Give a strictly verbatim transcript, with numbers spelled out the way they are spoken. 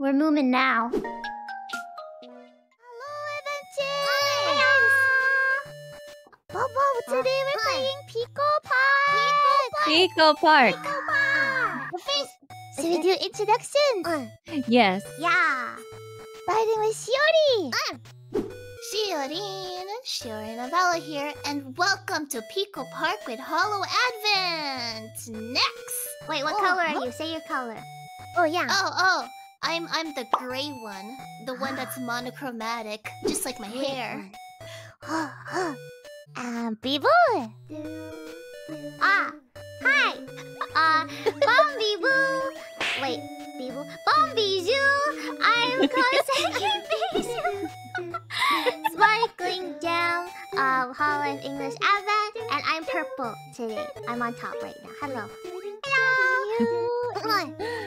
We're moomin' now. Bobo, today we're playing Pico Park! Pico Park! Pico Park! First, should we do introductions? Uh. Yes. Yeah. Riding with Shiori! Uh. Shiori, Shiori Novella here, and welcome to Pico Park with Hollow Advent! Next! Wait, what oh, color are what? you? Say your color. Oh, yeah. Oh, oh. I'm, I'm the gray one. The one that's monochromatic, just like my hair. Um, Biboo! Ah! Hi! Uh, Bombiboo! Wait, Biboo? Bombijou! I'm Koseki Bijou! Sparkling Gem of Hollow English Advent, and I'm purple today. I'm on top right now. Hello. Hello! Come on.